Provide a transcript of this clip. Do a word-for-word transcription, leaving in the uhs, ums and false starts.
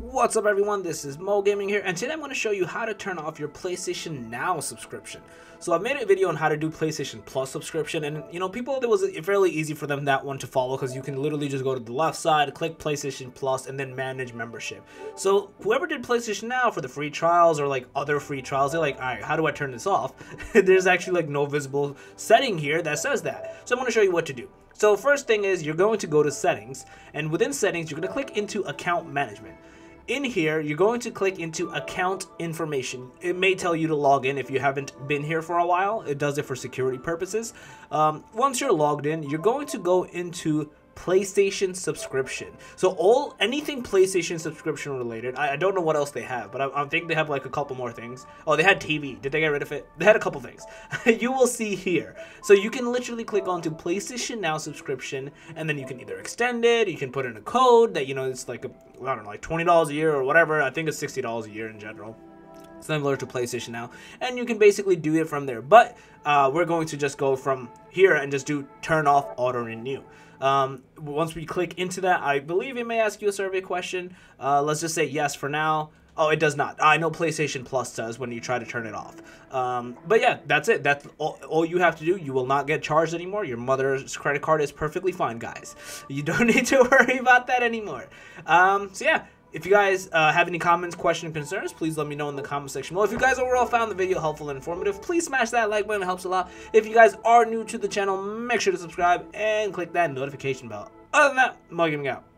What's up everyone, this is Moe Gaming here, and today I'm going to show you how to turn off your PlayStation Now subscription. So I've made a video on how to do PlayStation Plus subscription, and you know, people, it was fairly easy for them, that one, to follow, because you can literally just go to the left side, click PlayStation Plus, and then manage membership. So whoever did PlayStation Now for the free trials or like other free trials, they're like, all right, how do I turn this off? There's actually like no visible setting here that says that. So I'm going to show you what to do. So first thing is, you're going to go to settings, and within settings, you're going to click into account management. In here, you're going to click into account information. It may tell you to log in if you haven't been here for a while. It does it for security purposes. Um, once you're logged in, you're going to go into PlayStation subscription. So all anything PlayStation subscription related. I, I don't know what else they have, but I, I think they have like a couple more things. Oh, they had T V. Did they get rid of it? They had a couple things. You will see here. So you can literally click onto PlayStation Now subscription, and then you can either extend it, you can put in a code that, you know, it's like a, I don't know, like twenty dollars a year or whatever. I think it's sixty dollars a year in general, similar to PlayStation Now, and you can basically do it from there. But uh, we're going to just go from here and just do turn off auto renew. Um, once we click into that, I believe it may ask you a survey question. Uh, let's just say yes for now. Oh, it does not. I know PlayStation Plus does when you try to turn it off. Um, but yeah, that's it. That's all, all you have to do. You will not get charged anymore. Your mother's credit card is perfectly fine, guys. You don't need to worry about that anymore. Um, so yeah. If you guys uh, have any comments, questions, concerns, please let me know in the comment section below. If you guys overall found the video helpful and informative, please smash that like button. It helps a lot. If you guys are new to the channel, make sure to subscribe and click that notification bell. Other than that, Moe Gaming out.